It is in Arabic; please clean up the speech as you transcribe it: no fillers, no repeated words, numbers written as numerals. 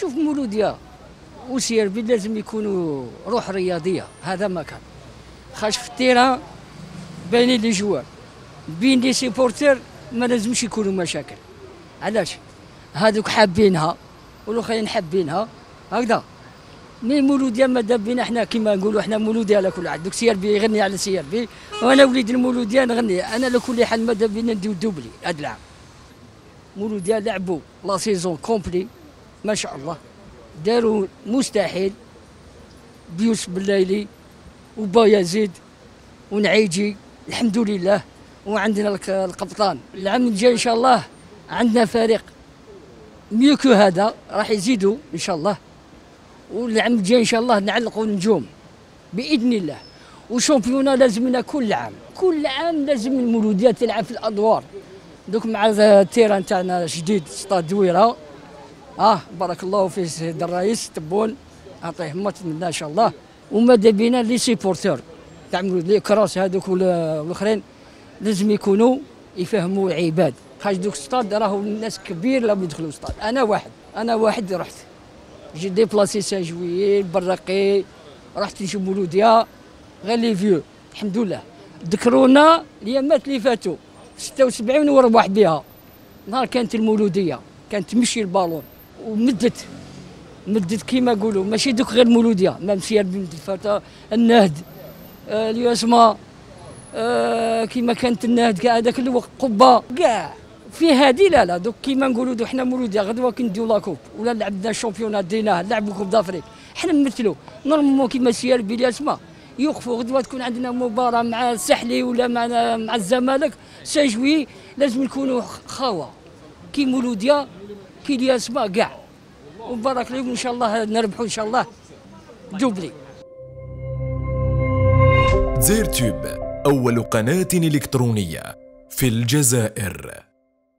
شوف مولوديا وسي ربي لازم يكونوا روح رياضيه. هذا ما كان خاش في التيران بين لي جوار بين لي سيبورتير ما لازمش يكونوا مشاكل. علاش هذوك حابينها والاخرين حابينها هكذا. مي مولوديا ماذا بينا حنا كيما نقولوا حنا مولوديا على كل عاد. دوك سي ربي يغني على سي ربي وانا وليد المولوديا نغني انا على كل حال. ماذا بينا نديو دوبلي هذا العام. مولوديا لعبوا لا سيزون كومبلي ما شاء الله، داروا مستحيل بيوسف الليلي وبايزيد ونعيجي الحمد لله. وعندنا القبطان العام الجاي ان شاء الله عندنا فريق ميوكو هذا راح يزيدوا ان شاء الله. والعام الجاي ان شاء الله نعلقوا نجوم باذن الله. وشامبيونا لازمنا كل عام كل عام لازم المولودية تلعب في الادوار. دوك مع التيران تاعنا جديد ستاد دويره بارك الله فيه السيد الرئيس تبون اعطيه ما تمنى ان شاء الله. وماذا بينا لي سيبورتور تاع لي كراس هذوك والاخرين لازم يكونوا يفهموا عباد. خاش دوك ستاد راهو الناس كبير لما يدخلوا ستاد. انا واحد رحت جي ديبلاسي سان جوي البراقي رحت نشوف مولوديا غير لي فيو الحمد لله. ذكرونا اليامات اللي فاتوا 76 وربح بها نهار كانت المولوديه كانت تمشي البالون ومدت كيما يقولوا ماشي دوك غير مولوديا ماشي بنت الفتاه النهد الياسما كيما كانت النهد كاع هذاك الوقت قبه كاع في هادي. لا دوك كيما نقولوا دو حنا مولوديا غدوه كي نديو لاكوب ولا لعبنا الشامبيونات ديناه لعبوا كوب دافريك حنا نمثلوا نورمالمون كيما سي ار بي الياسما يوقفوا غدوه تكون عندنا مباراه مع السحلي ولا مع الزمالك سان جوي لازم نكونوا خاوه كي مولوديا كي الياسما كاع. وبارك لهم ان شاء الله نربحوا ان شاء الله دوبلي. زير تيوب اول قناه الكترونيه في الجزائر.